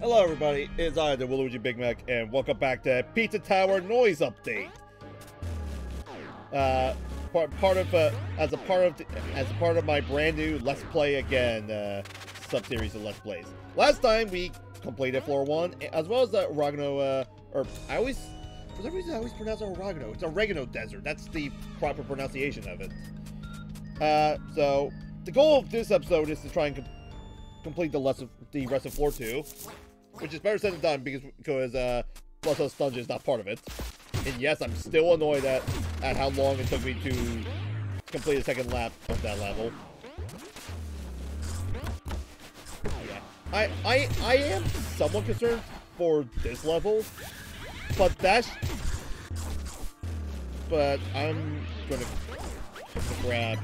Hello everybody, it's I, the WooLoojiBigMac, and welcome back to Pizza Tower Noise Update. As a part of my brand new Let's Play Again sub-series of Let's Plays. Last time we completed floor 1, as well as the Oregano, for some reason I always pronounce it Oregano. It's Oregano Desert. That's the proper pronunciation of it. So the goal of this episode is to try and complete the rest of floor 2. Which is better said than done because Plus Us Dungeon is not part of it. And yes, I'm still annoyed at how long it took me to complete the second lap of that level. Yeah. I am somewhat concerned for this level, but I'm gonna grab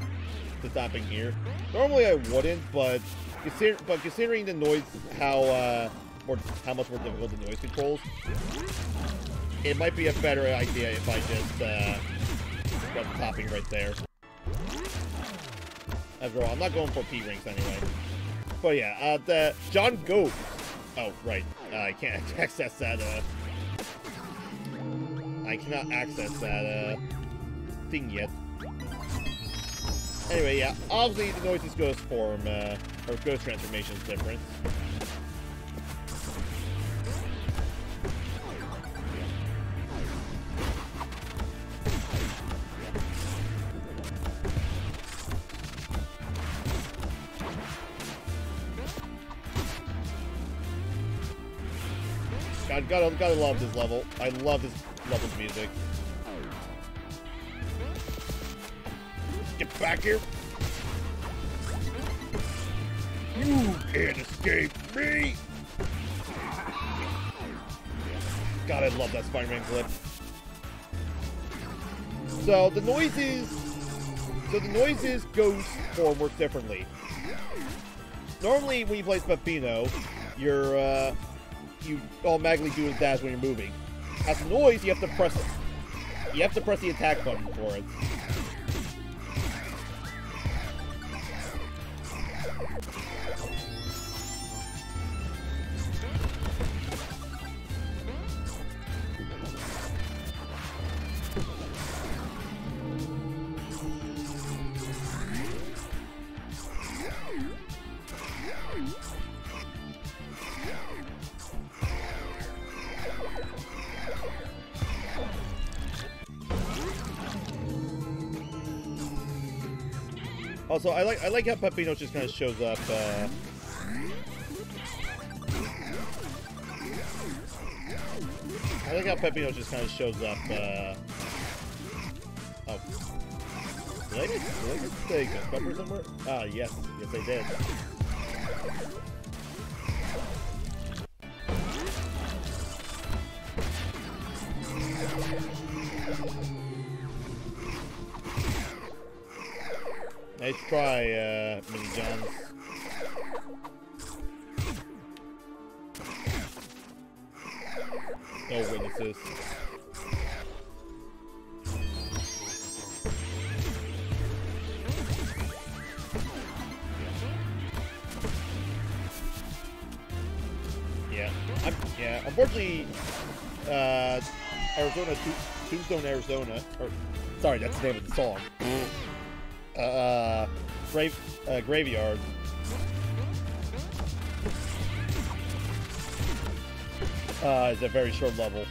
the topping here. Normally I wouldn't, but considering the noise, how much more difficult the noise controls, it might be a better idea if I just got the topping right there. After all, I'm not going for P-rings anyway. But yeah, the John Gutter. Oh right, I can't access that. I cannot access that thing yet. Anyway, yeah, obviously the noise is ghost form, or ghost transformation is different. God, gotta love this level. I love this level's music. Get back here! You can't escape me! God, I love that Spider-Man clip. So the noises goes forward differently. Normally, when you play Peppino, you automatically do a dash when you're moving. As a noise, you have to press it. You have to press the attack button for it. Also, I like how Peppino just kind of shows up. Oh, did I mistake a pepper somewhere? Ah, yes I did. Nice try, Mini Johns. No witnesses. Yeah. Yeah. Unfortunately, Arizona Tombstone, Arizona. Or, sorry, that's the name of the song. Graveyard. It's a very short level.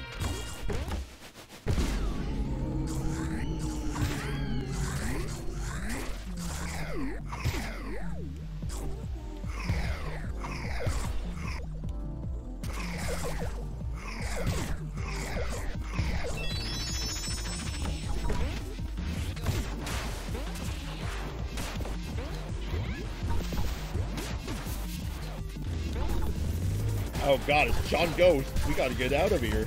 Oh god, it's John Ghost. We gotta get out of here.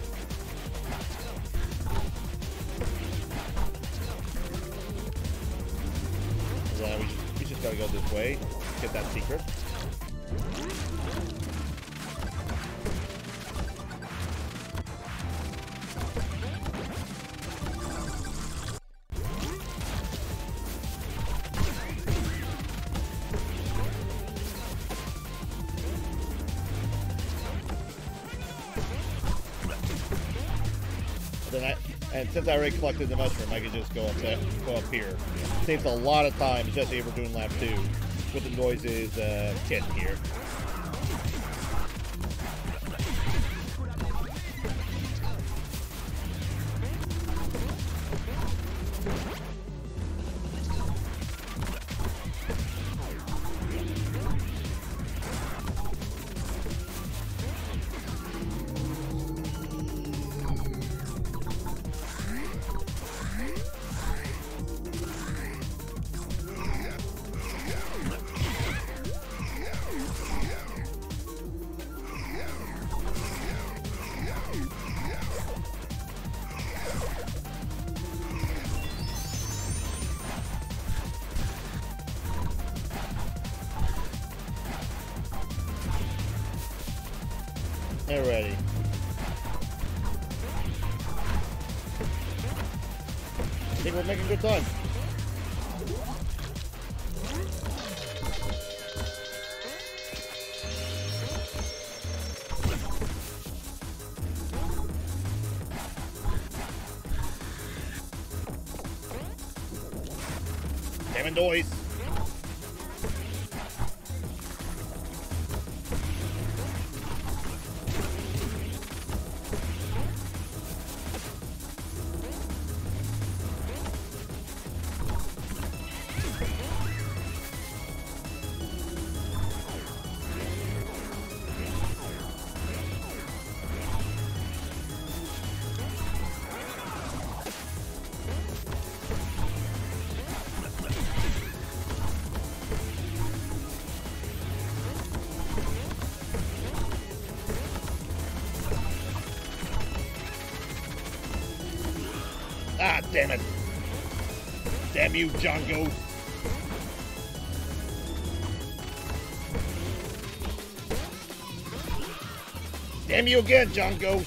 We just gotta go this way. Get that secret. then and since I already collected the mushroom, I can just go up here. Saves a lot of time, especially if we're doing lap 2 with the noises kit here. Alrighty. I think we're making good time. Damn it, noise! Ah, damn it. Damn you, Jango. Damn you again, Jango.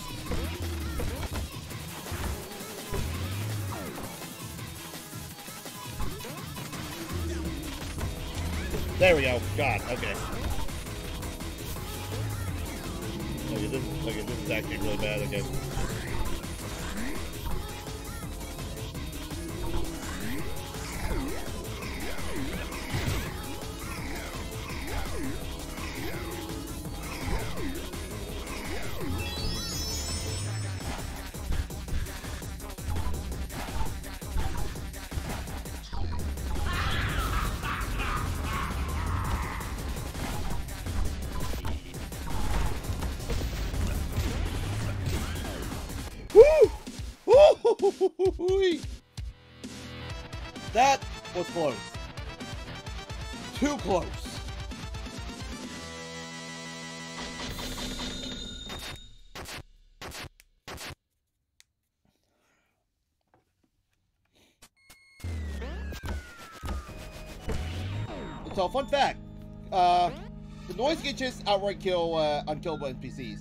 There we go. God, okay. Look at this is actually really bad again. That was close. Too close. So, fun fact, the noise glitches outright kill unkillable NPCs,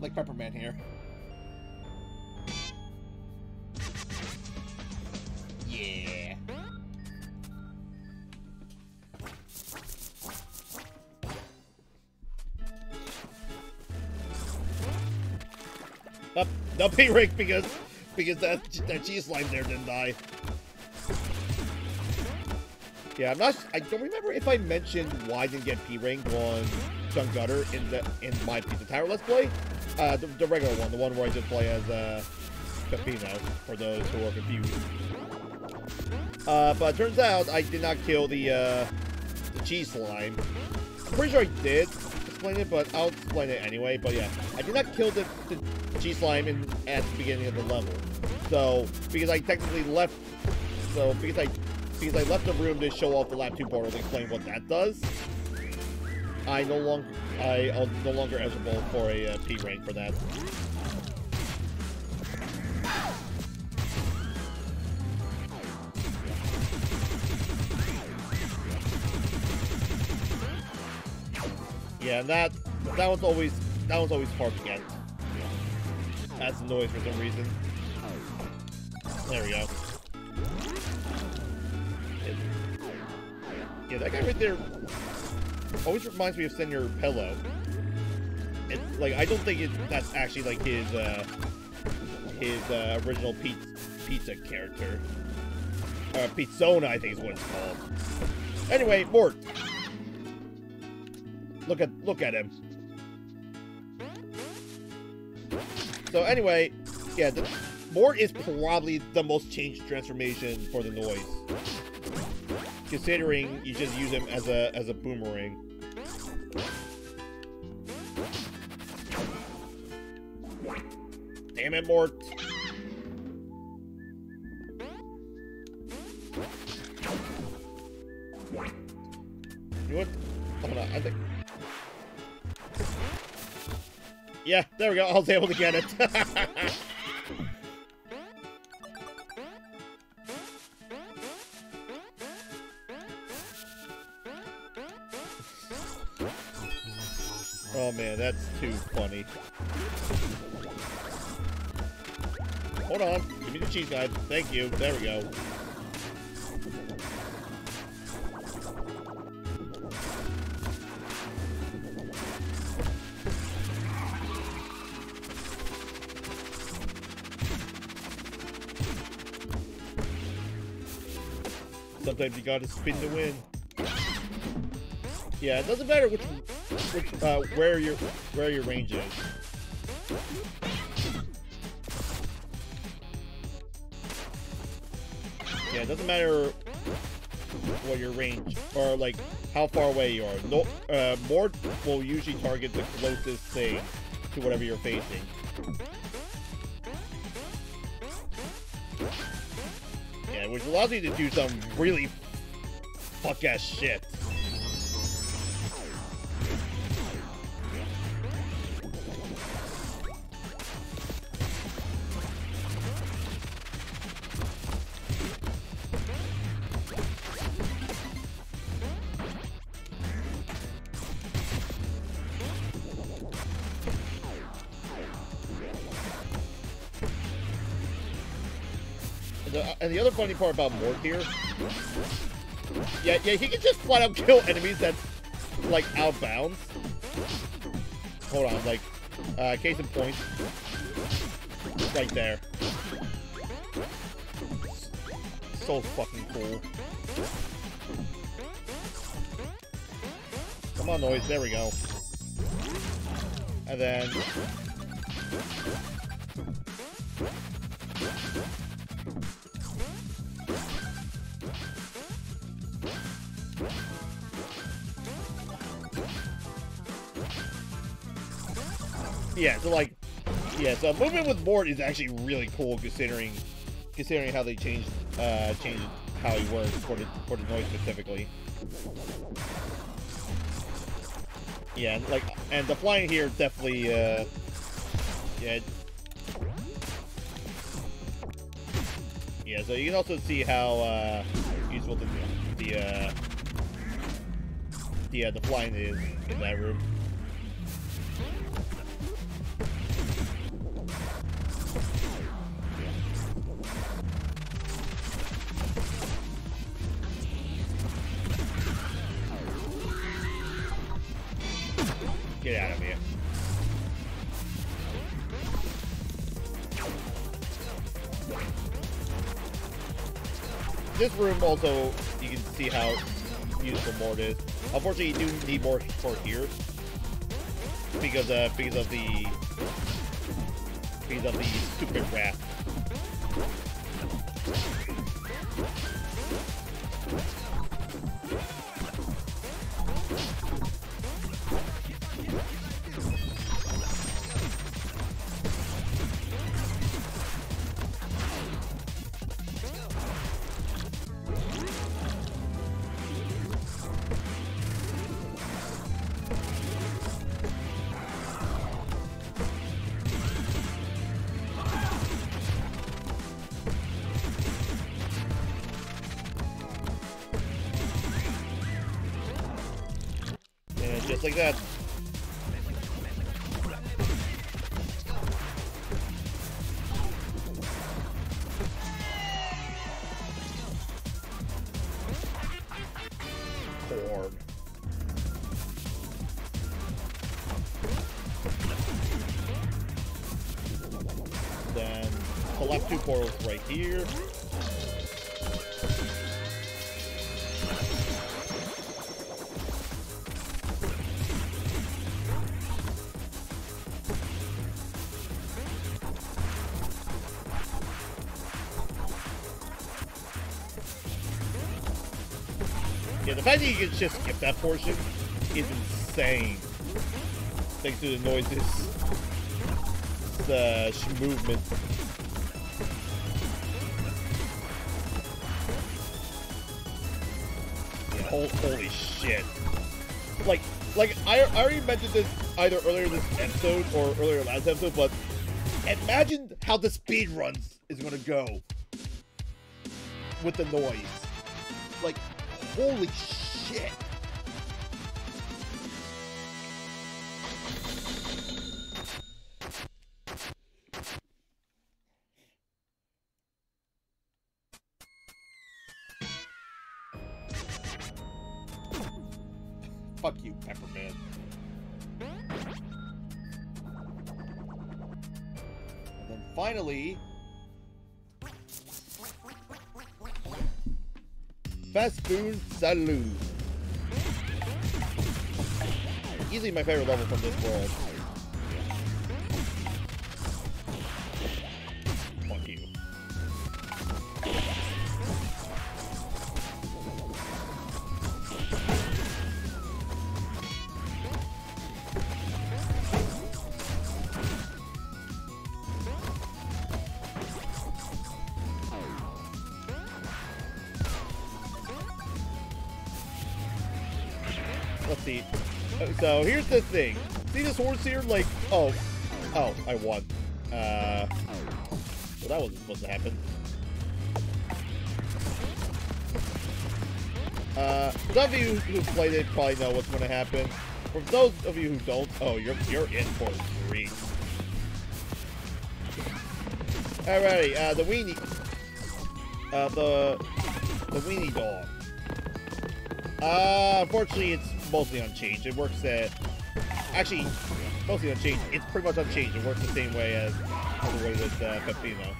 like Pepperman here. Now be rigged because that cheese slime there didn't die. Yeah, I don't remember if I mentioned why I didn't get P-ranked on John Gutter in my Pizza Tower Let's Play. The regular one, the one where I just play as Peppino, for those who are confused. But it turns out I did not kill the cheese slime. I'm pretty sure I did explain it, but I'll explain it anyway. But yeah, I did not kill the G-Slime at the beginning of the level, so because I left the room to show off the lap 2 portal to explain what that does, I'm no longer eligible for a P rank for that. Yeah, that was always hard to get. That's noise for some reason. There we go. Yeah, that guy right there always reminds me of Senor Pelo. It's like, I don't think that's actually like his his original pizza character. Pizzona, I think is what it's called. Anyway, Mort. Look at him. So anyway, yeah, Mort is probably the most changed transformation for the noise, considering you just use him as a boomerang. Damn it, Mort! You know what? Hold on, I think. Yeah, there we go. I was able to get it. Oh man, that's too funny. Hold on, give me the cheese guide. Thank you. There we go. Sometimes you gotta spin to win. Yeah, it doesn't matter where your range is. Yeah, it doesn't matter what your range or like how far away you are. No, Mort will usually target the closest thing to whatever you're facing. Which allows you to do some really fuck-ass shit. And the other funny part about Mort here, yeah, he can just flat out kill enemies that's like outbounds. Hold on, like, case in point, right there. So fucking cool. Come on, noise. There we go. And then. Yeah, so like, yeah, so movement with Mort is actually really cool considering how they changed how he works for the noise specifically. Yeah, like, and the flying here definitely, yeah. So you can also see how useful the flying is in that room. Get out of here. This room also, you can see how useful Mort is. Unfortunately, you do need more support here because of the stupid raft. Just like that. Corn. Then. last two portals right here. Yeah, the fact that you can just skip that portion is insane. Thanks to the noises, the movement. Yeah, holy shit! Like I already mentioned this either earlier this episode or earlier last episode, but imagine how the speed runs is gonna go with the noise. Like. Holy shit! Fuck you, Pepperman. And then finally... Fast Food Saloon. Easily my favorite level from this world. Fuck you. So here's the thing. See this horse here? Like, oh, I won. Well, that wasn't supposed to happen. Those of you who played it probably know what's going to happen. For those of you who don't, oh, you're in for 3. Alrighty, the weenie doll. Unfortunately, it's mostly unchanged. It works at... Actually, mostly unchanged. It's pretty much unchanged. It works the same way as the way with Peppino.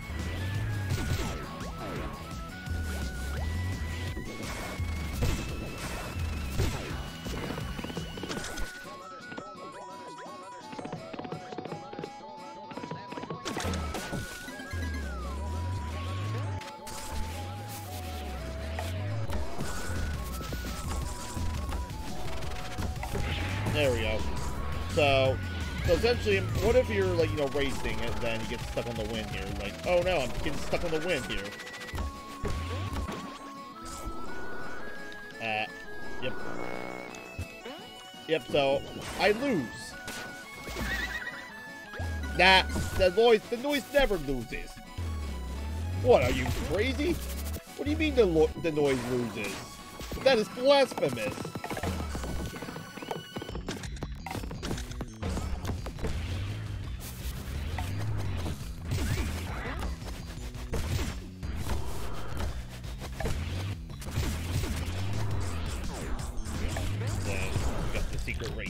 There we go. So essentially, what if you're like, you know, racing and then you get stuck on the wind here? Like, oh no, I'm getting stuck on the wind here. Yep. Yep, so I lose. Nah, the noise never loses. What, are you crazy? What do you mean the noise loses? That is blasphemous.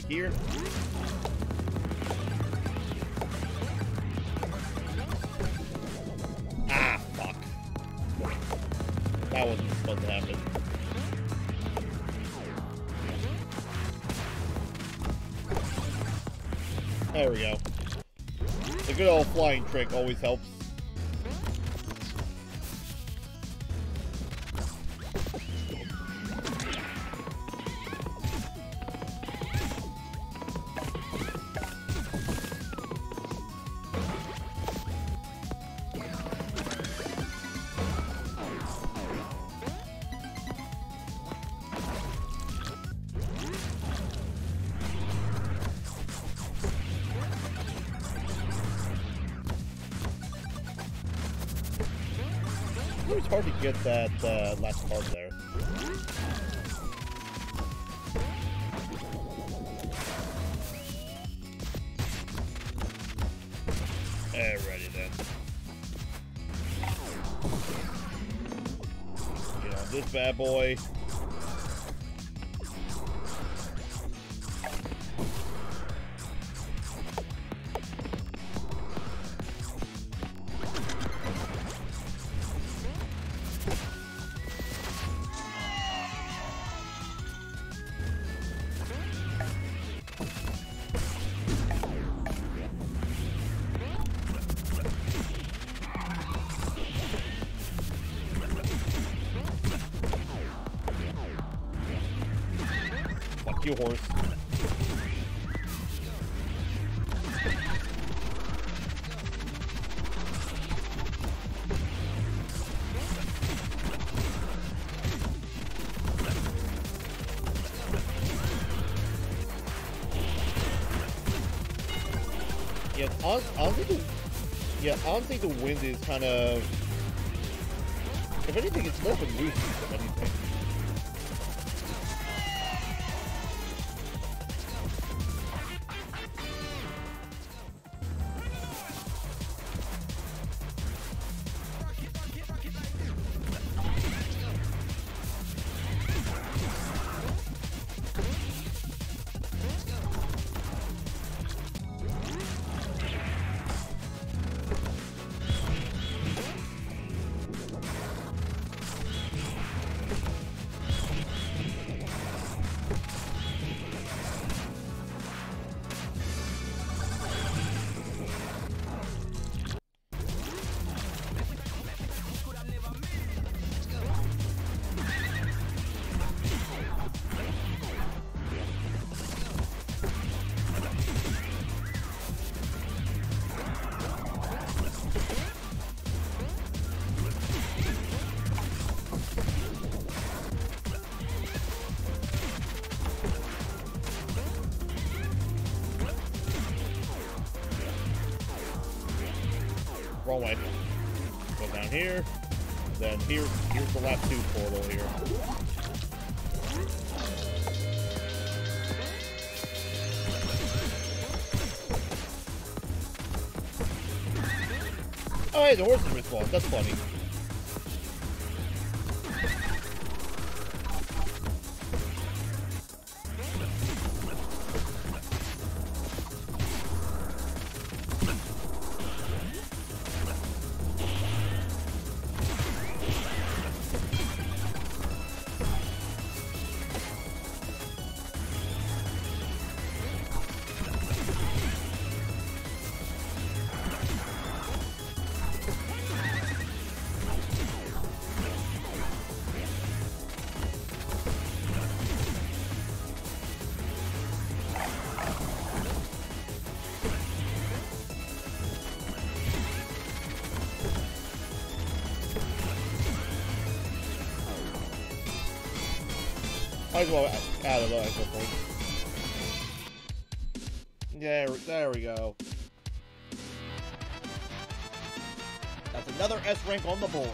Here. Ah, fuck. That wasn't supposed to happen. There we go. The good old flying trick always helps. It was hard to get that last part there. Alrighty then. Get on this bad boy. you, horse. Yeah, honestly, the wind is kind of... If anything, it's less of a loose, if anything. Wrong way. Go down here. Then here's the last two portal here. Oh hey, the horse is respawned. That's funny. I don't know, at some point. Yeah, there we go. That's another S rank on the board.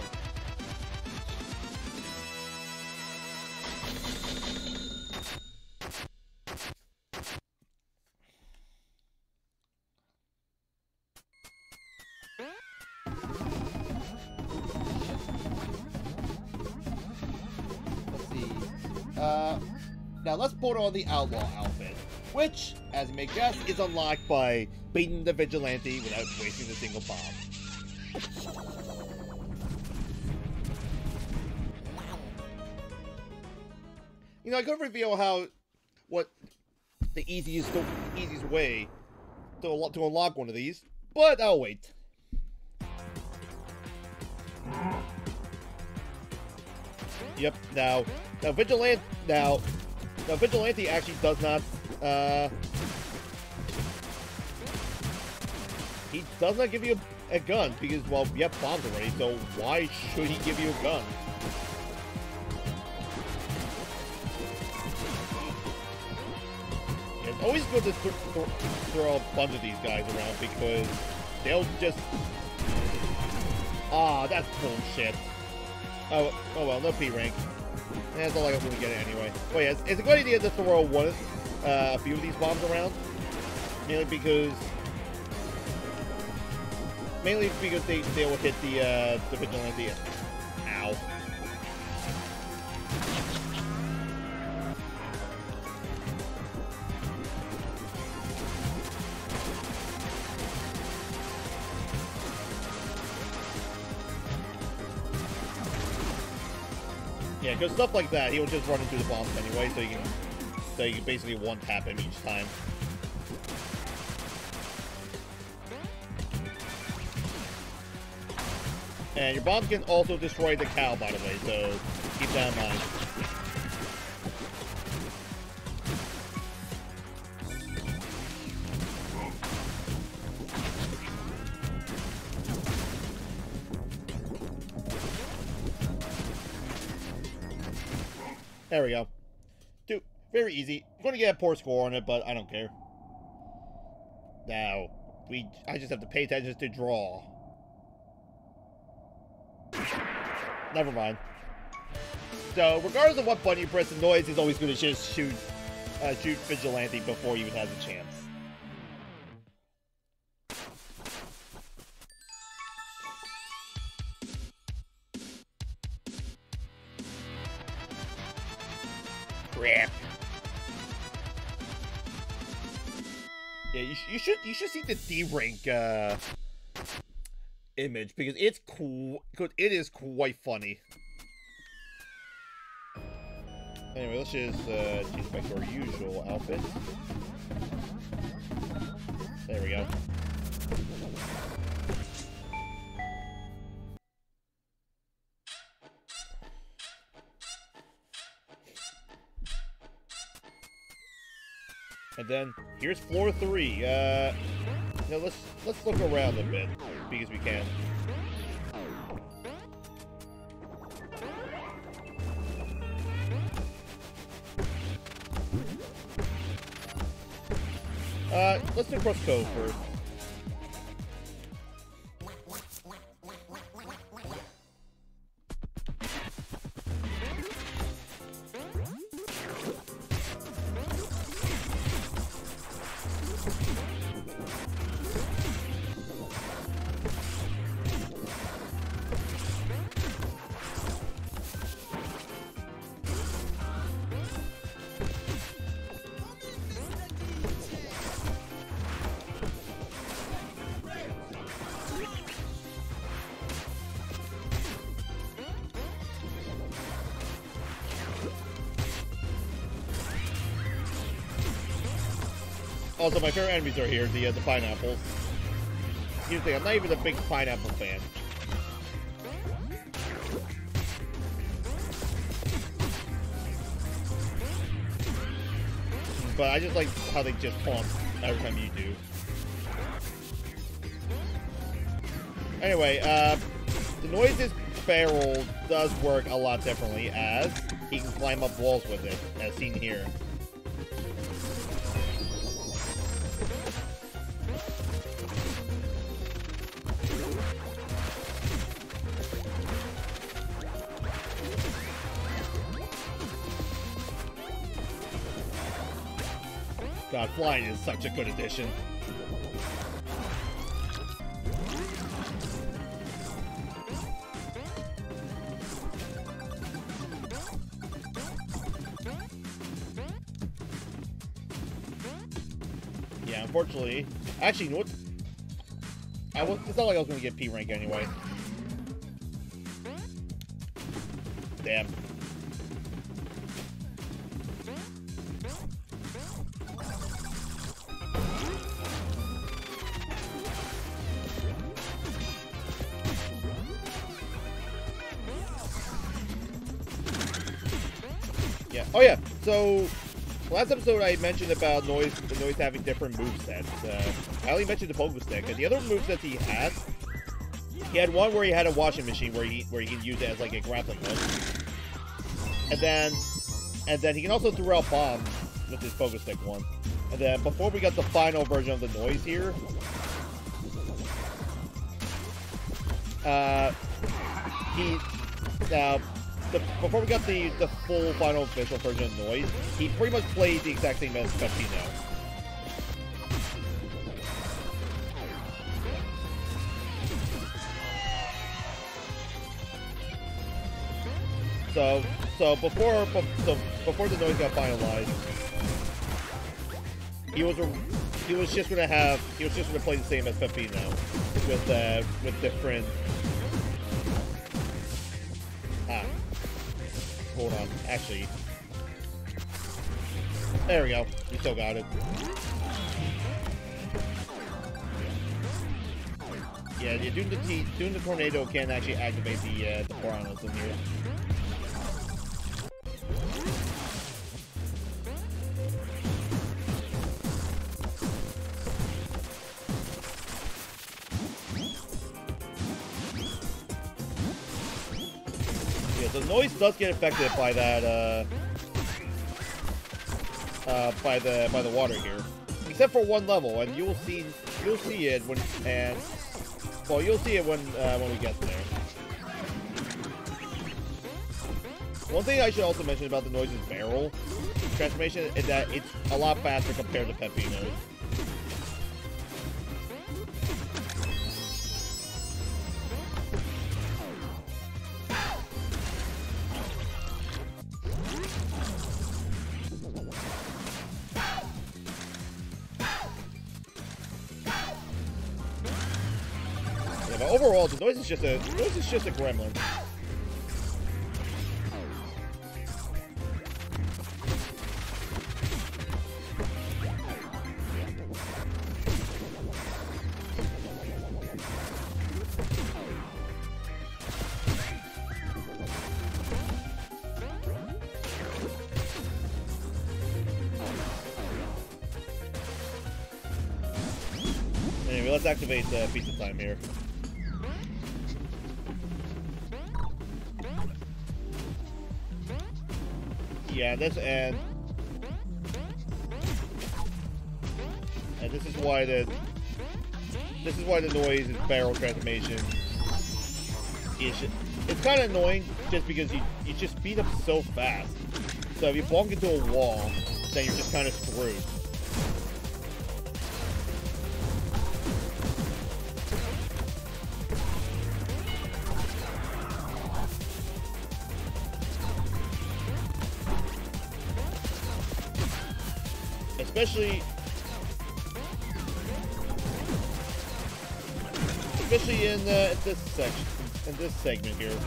On the outlaw outfit, which, as you may guess, is unlocked by beating the vigilante without wasting a single bomb. You know, I could reveal what the easiest way to unlock one of these, but I'll wait. Yep. Now, vigilante actually does not, he does not give you a gun, because, well, you have bombs already, so why should he give you a gun? It's always good to throw a bunch of these guys around, because they'll just... Ah, that's bullshit. Oh well, no P rank. And that's all I got when we get it anyway. But yeah, it's a good idea to throw a few of these bombs around. Mainly because they will hit the vigilante. Ow. Yeah, because stuff like that, he will just run into the bombs anyway, so you can basically one-tap him each time. And your bombs can also destroy the cow, by the way, so keep that in mind. There we go. Dude, very easy. You're going to get a poor score on it, but I don't care. Now, I just have to pay attention to draw. Never mind. So, regardless of what button you press, the noise is always going to just shoot Vigilante before you even have a chance. Crap. Yeah, you should see the D rank image because it's cool. Because it is quite funny. Anyway, let's just change back to our usual outfit. There we go. And then here's floor 3. Now let's look around a bit because we can. Let's do Brusco first. Also, my favorite enemies are here, the pineapples. Here's the thing, I'm not even a big pineapple fan. But I just like how they just pump every time you do. Anyway, the Noise's barrel does work a lot differently as he can climb up walls with it, as seen here. God, flying is such a good addition. Yeah, unfortunately. Actually, you know what? It's not like I was going to get P rank anyway. Damn. Oh yeah, so last episode I mentioned about the Noise having different movesets. I only mentioned the pogo stick, and the other movesets he had one where he had a washing machine where he can use it as like a grappling hook, and then he can also throw out bombs with his pogo stick one. And then before we got the final version of the Noise here, before we got the full final official version of Noise, he pretty much played the exact same as Peppino. So before the Noise got finalized, he was just gonna play the same as Peppino with different. Hold on, actually. There we go. We still got it. Yeah, doing the tornado can actually activate the piranhas in here. The Noise does get affected by that by the water here, except for one level, and you'll see it when when we get there. One thing I should also mention about the Noise's barrel transformation is that it's a lot faster compared to Peppino's. But overall, the Noise is just a gremlin. Anyway, let's activate Pizza Time here. Yeah, and this is why the Noise and barrel transformation is it's kind of annoying just because you just speed up so fast. So if you bonk into a wall, then you're just kind of screwed. Especially in this section, in this segment here.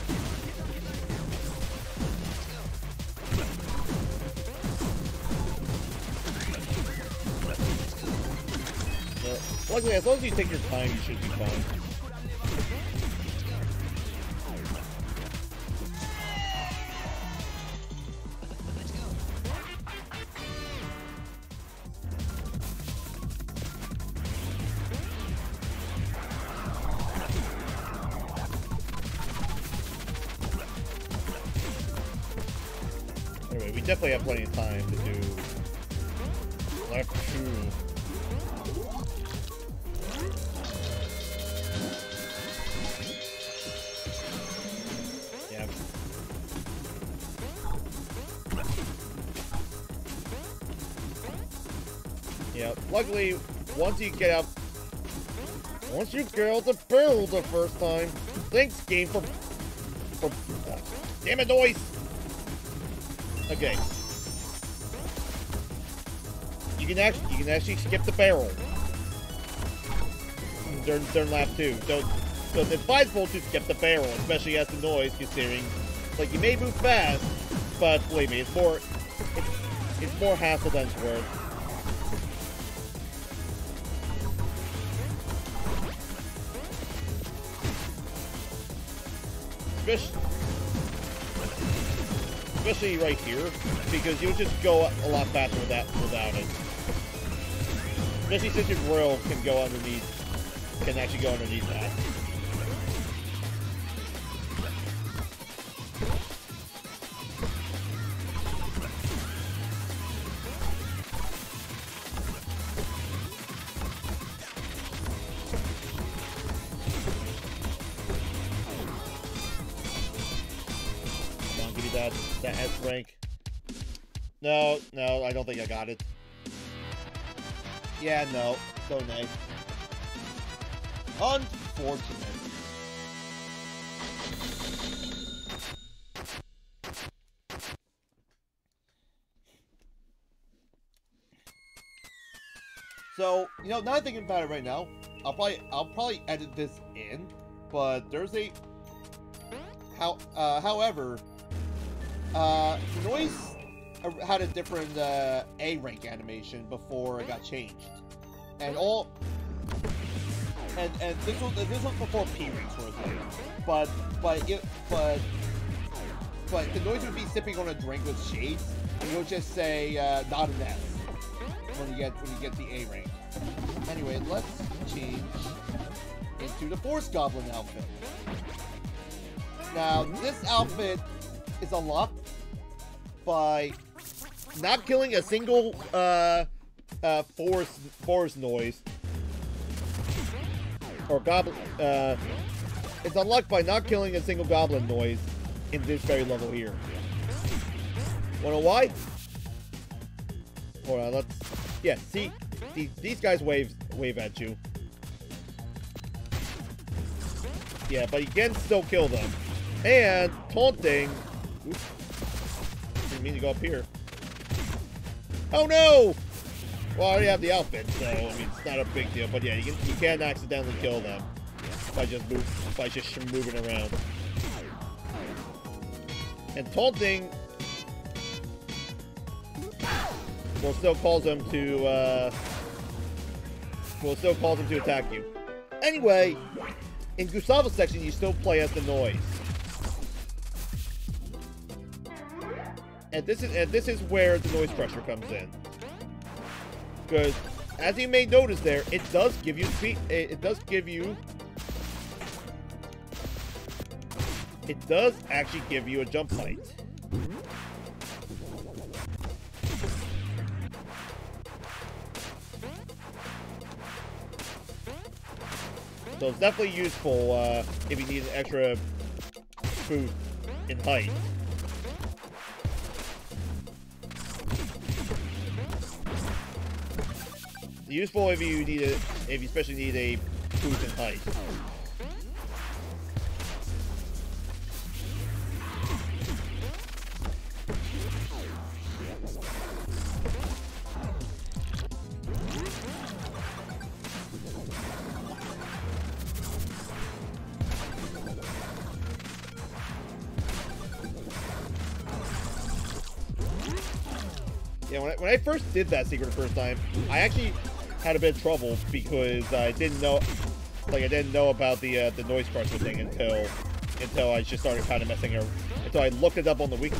But luckily, as long as you take your time, you should be fine. Definitely have plenty of time to do left two. Yep. Yep. Luckily, once you get out the barrel the first time, thanks game for damn it, Noise! Okay. You can actually skip the barrel during lap two. So it's advisable to skip the barrel, especially as the Noise, considering like you may move fast, but believe me, it's more hassle than it's worth. Especially right here, because you'll just go a lot faster without it. Especially since your grill can actually go underneath that. That S rank. No, I don't think I got it. Yeah, no. So nice. Unfortunate. So, you know, now I'm thinking about it right now, I'll probably edit this in, but there's a however, Noise had a different A rank animation before it got changed, and this was before P rank for a thing. But the Noise would be sipping on a drink with shades, and you'll just say not an S when you get the A rank. Anyway, let's change into the Force Goblin outfit. Now this outfit is a lot by not killing a single forest noise or goblin. It's unlocked by not killing a single goblin noise in this very level here. Wanna know why? Hold on, let's. Yeah, see, these guys wave at you. Yeah, but you can still kill them. And taunting. Oops. Didn't mean to go up here. Oh no! Well, I already have the outfit, so I mean it's not a big deal. But yeah, you can accidentally kill them by just moving around. And taunting will still cause them to attack you. Anyway, in Gustavo's section, you still play as the noise. And this is where the noise pressure comes in. Because, as you may notice there, it does give you it does actually give you a jump height. So it's definitely useful if you need an extra boost in height. Useful if you need especially need a boost in height. Yeah, when I first did that secret the first time, I actually had a bit of trouble because I didn't know about the noise crusher thing until I just started kind of messing around. Until I looked it up on the wiki.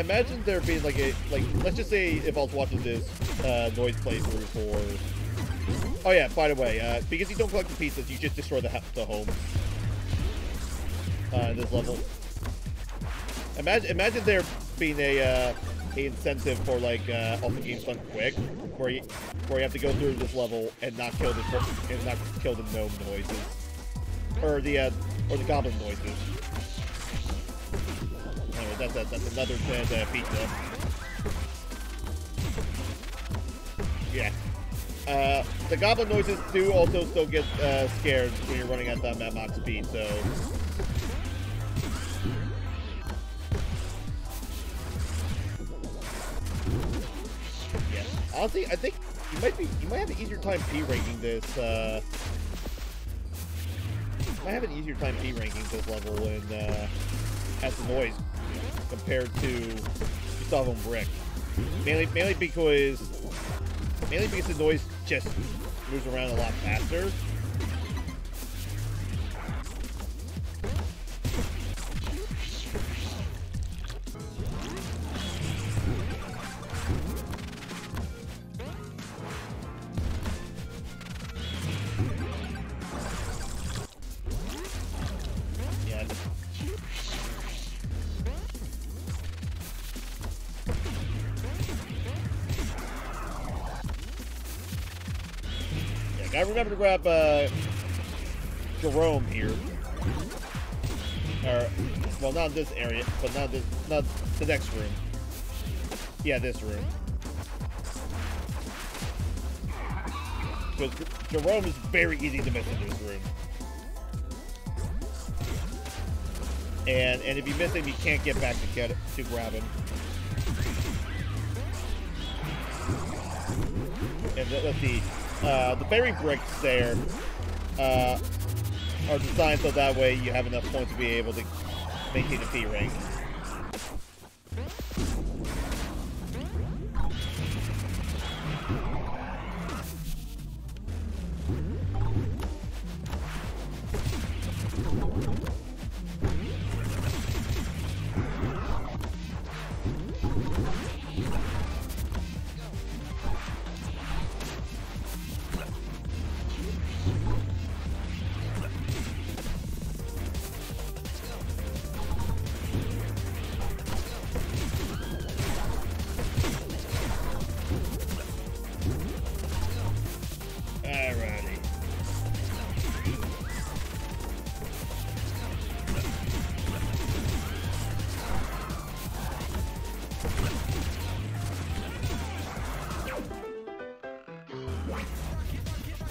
Imagine there being like a let's just say if I was watching this noise playthrough for. Oh yeah, by the way, because you don't collect the pizzas, you just destroy the home. In this level. Imagine there being a incentive for like all the game's done quick, where you have to go through this level and not kill the gnome noises, or the goblin noises. Anyway, that's another pizza. Yeah. The goblin noises do also still get scared when you're running at them at max speed, so... Yeah. Honestly, I think you might have an easier time P-ranking this, level in, as the noise compared to Gustavo and Brick. Mainly because the noise just moves around a lot faster. I remember to grab Jerome here. Or, well, not in this area, but not the next room. Yeah, this room. Because Jerome is very easy to miss in this room. And if you miss him, you can't get back to grab him. And let's see. The berry bricks there are designed so that way you have enough points to be able to maintain a P rank.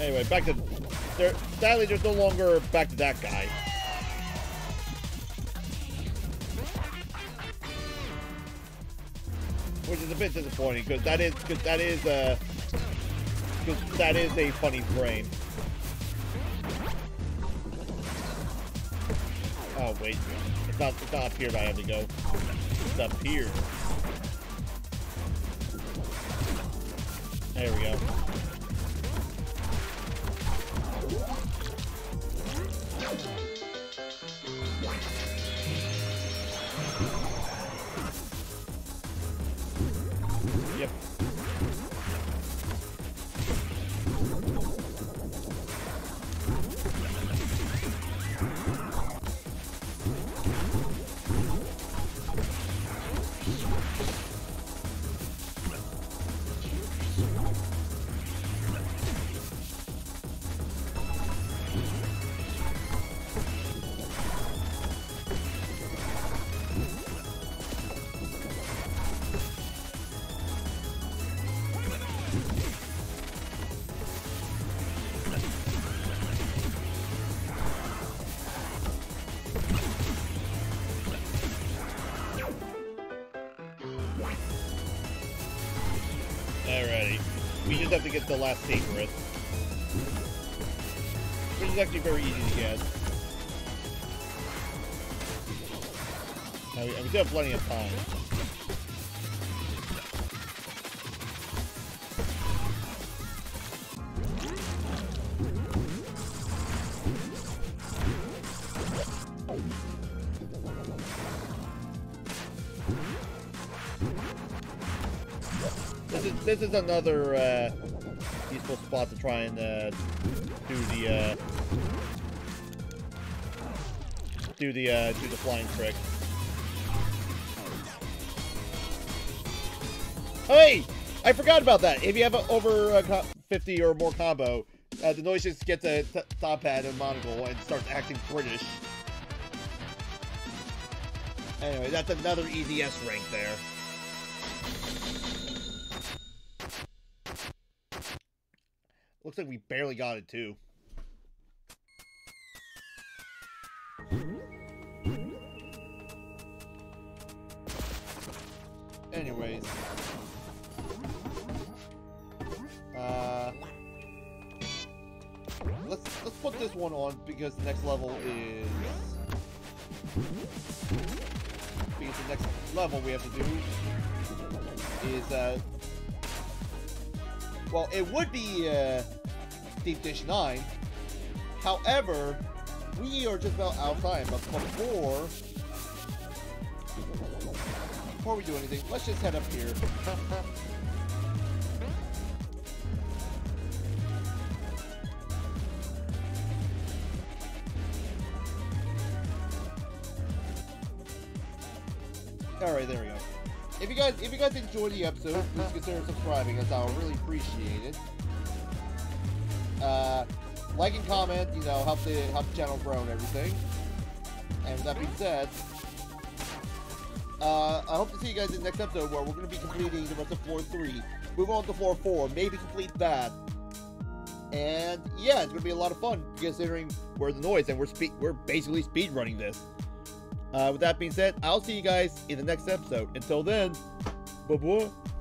Anyway, back to... there. Sadly, there's no longer back to that guy. Which is a bit disappointing, because that is a funny frame. Oh wait, it's not up here that I have to go. It's up here. There we go. Yep. Have to get the last secret, which is actually very easy to get. We still have plenty of time. This is another useful spot to try and do the flying trick. Oh, hey, I forgot about that. If you have over 50 or more combo, the noise just gets a top hat and monocle and starts acting British. Anyway, that's another easy S rank there. Looks like we barely got it, too. Anyways. Let's put this one on, because the next level is... because the next level we have to do is, well, it would be Deep Dish 9. However, we are just about out of time. But before we do anything, let's just head up here. All right, there we go. If you guys enjoyed the episode, please consider subscribing, as I'll really appreciate it. Like and comment, you know, help the channel grow and everything. And with that being said, I hope to see you guys in the next episode, where we're going to be completing the rest of floor 3. Move on to floor 4, maybe complete that. And yeah, it's going to be a lot of fun, considering we're the noise and we're basically speedrunning this. With that being said, I'll see you guys in the next episode. Until then, bye-bye.